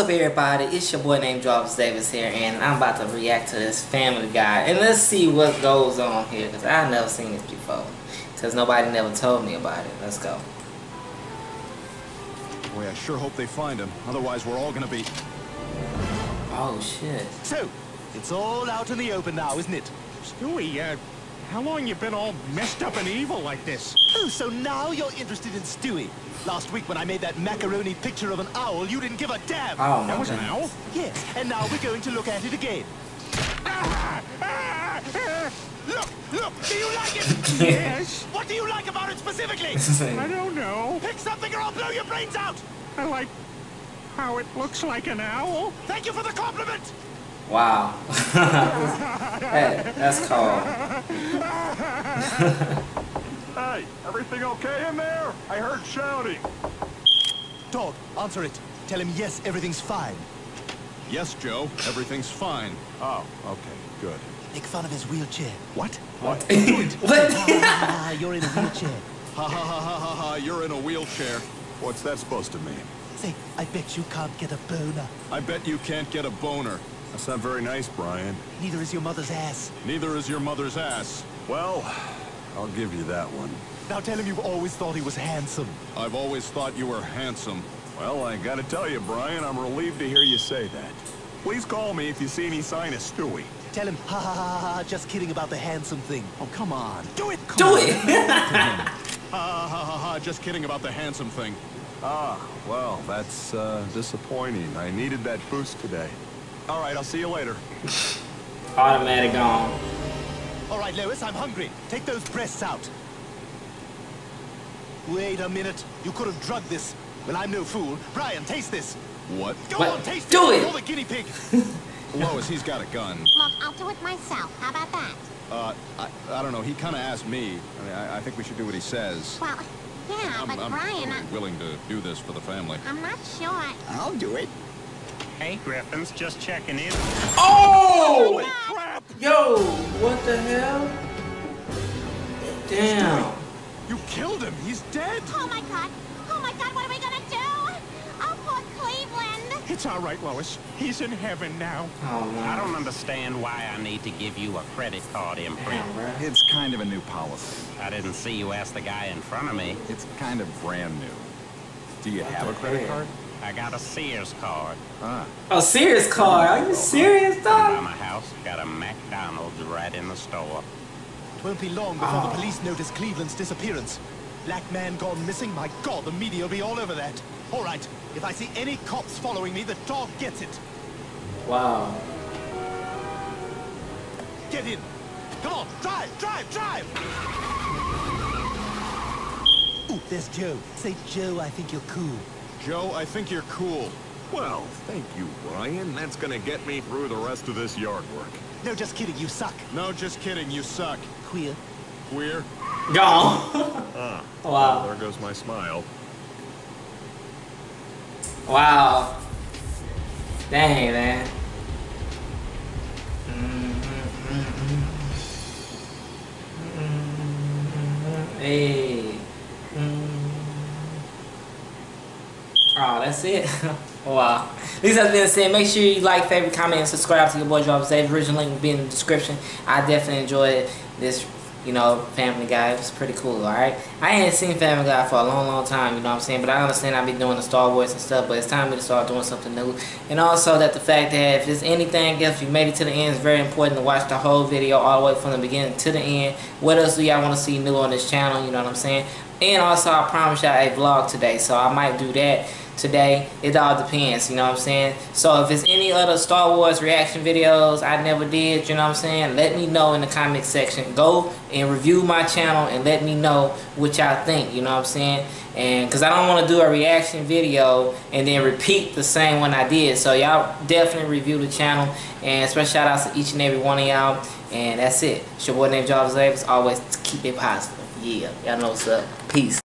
up, everybody? It's your boy named Jarvis Davis here, and I'm about to react to this Family Guy. And let's see what goes on here, because I've never seen this before. Because nobody never told me about it. Let's go. Boy, I sure hope they find him. Otherwise, we're all going to be... Oh, shit. So, it's all out in the open now, isn't it? Stewie, how long you been all messed up and evil like this? Oh, so now you're interested in Stewie. Last week when I made that macaroni picture of an owl, you didn't give a damn. Oh, that was an owl? Yes, and now we're going to look at it again. Look, do you like it? Yes. What do you like about it specifically? I don't know. Pick something or I'll blow your brains out. I like how it looks like an owl. Thank you for the compliment. Wow. Hey, that's cool. Hey, everything okay in there? I heard shouting. Dog, answer it. Tell him yes, everything's fine. Yes, Joe, everything's fine. Oh, okay, good. Make fun of his wheelchair. What? What? What? You're in a wheelchair. Ha ha ha ha ha ha, you're in a wheelchair. What's that supposed to mean? Say, I bet you can't get a boner. I bet you can't get a boner. That's not very nice, Brian. Neither is your mother's ass. Neither is your mother's ass. Well, I'll give you that one. Now tell him you've always thought he was handsome. I've always thought you were handsome. Well, I gotta tell you, Brian, I'm relieved to hear you say that. Please call me if you see any sign of Stewie. Tell him, ha ha ha ha, just kidding about the handsome thing. Oh, come on. Do it! Do it! Ha ha ha ha, just kidding about the handsome thing. Ah, well, that's disappointing. I needed that boost today. All right, I'll see you later. Automatic on. All right, Lois, I'm hungry. Take those breasts out. Wait a minute. You could have drugged this. Well, I'm no fool. Brian, taste this. What? Go on, taste do it. You're the guinea pig. Lois, he's got a gun. Look, I'll do it myself. How about that? I don't know. He kind of asked me. I mean, I think we should do what he says. Well, yeah, but Brian... I'm willing to do this for the family. I'm not sure. I'll do it. Hey, Griffin's just checking in. Oh! Holy crap! Yo, what the hell? Damn. You killed him. He's dead. Oh, my God. Oh, my God. What are we going to do? Oh, poor Cleveland. It's all right, Lois. He's in heaven now. Oh, wow. I don't understand why I need to give you a credit card imprint. Damn, it's kind of a new policy. I didn't see you ask the guy in front of me. It's kind of brand new. Do you have a credit card? I got a Sears card. Huh. A Sears card? Are you serious, dog? I'm on my house. Got a McDonald's right in the store. It won't be long before the police notice Cleveland's disappearance. Black man gone missing? My God, the media will be all over that. All right, if I see any cops following me, the dog gets it. Wow. Get in. Come on, drive! Ooh, there's Joe. Say, Joe, I think you're cool. Joe, I think you're cool. Well, thank you, Ryan. That's gonna get me through the rest of this yard work. No, just kidding. You suck. No, just kidding. You suck. Queer. Queer? Gone. Wow. Well, there goes my smile. Wow. Dang, man. Hey. Oh, that's it. Wow. These are the things I said. Make sure you like, favorite, comment, and subscribe to your boy Jarvis Davis. Original link will be in the description. I definitely enjoyed this, you know, Family Guy. It was pretty cool, alright? I ain't seen Family Guy for a long, long time, you know what I'm saying? But I understand I've been doing the Star Wars and stuff, but it's time for me to start doing something new. And also that the fact that if there's anything else, you made it to the end, it's very important to watch the whole video all the way from the beginning to the end. What else do y'all want to see new on this channel, you know what I'm saying? And also I promised y'all a vlog today, so I might do that today. It all depends, you know what I'm saying? So if there's any other Star Wars reaction videos I never did, you know what I'm saying, let me know in the comment section. Go and review my channel and let me know what y'all think, you know what I'm saying? And because I don't want to do a reaction video and then repeat the same one I did, so y'all definitely review the channel. And special shout outs to each and every one of y'all. And that's it. It's your boy named Jarvis Davis. Always keep it positive. Yeah, y'all know what's up. Peace.